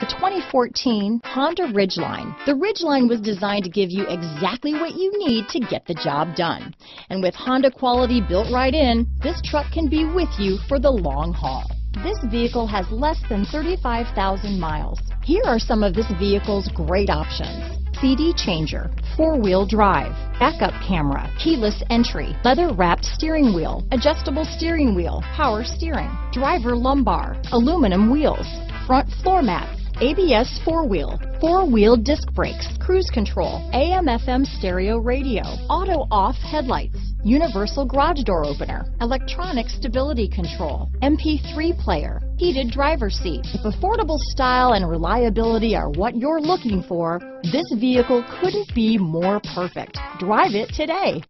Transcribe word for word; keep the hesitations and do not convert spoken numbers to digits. The twenty fourteen Honda Ridgeline. The Ridgeline was designed to give you exactly what you need to get the job done. And with Honda quality built right in, this truck can be with you for the long haul. This vehicle has less than thirty-five thousand miles. Here are some of this vehicle's great options. C D changer, four-wheel drive, backup camera, keyless entry, leather-wrapped steering wheel, adjustable steering wheel, power steering, driver lumbar, aluminum wheels, front floor mats, A B S four-wheel, four-wheel disc brakes, cruise control, A M F M stereo radio, auto-off headlights, universal garage door opener, electronic stability control, M P three player, heated driver's seat. If affordable style and reliability are what you're looking for, this vehicle couldn't be more perfect. Drive it today.